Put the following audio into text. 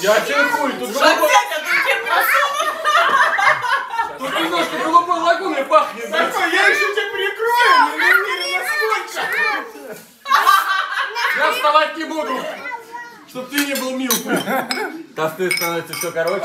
Я черкую, тут голубой... Тут немножко голубой лагуной пахнет. Такой, я еще тебя прикрою, не насколько. Я вставать не буду, чтоб ты не был милкой. Косты становятся все короче.